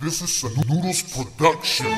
This is a Noodles production.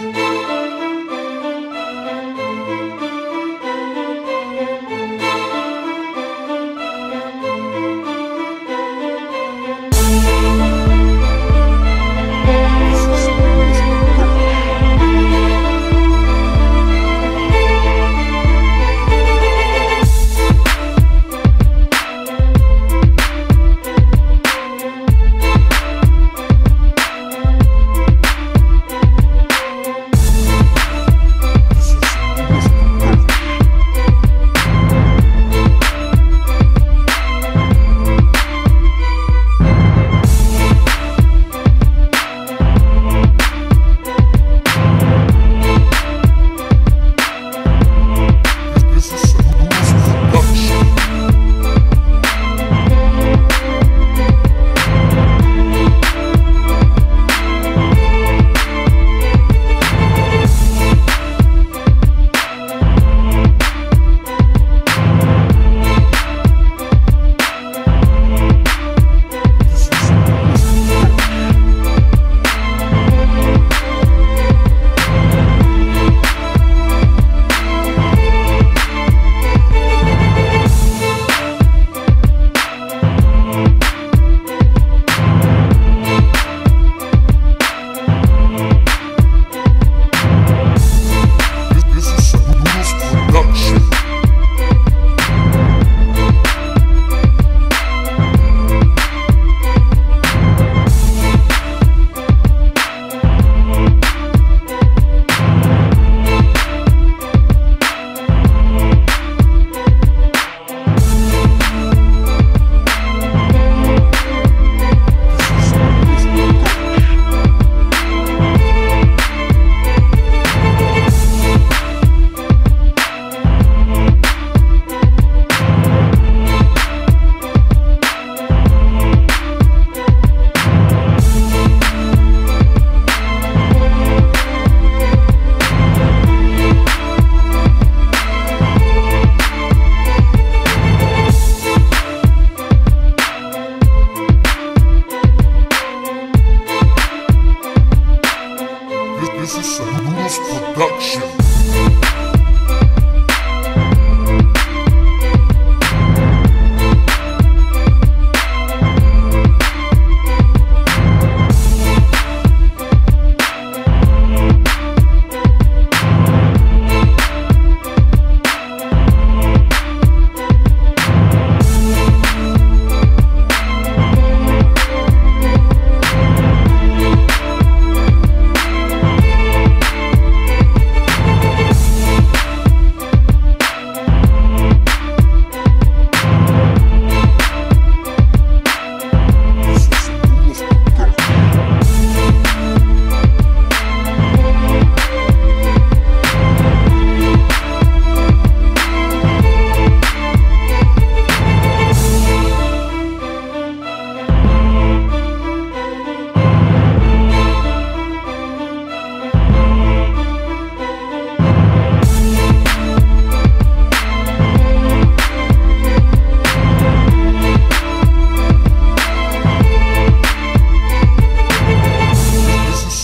This is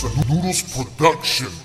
a Noodles production. Production.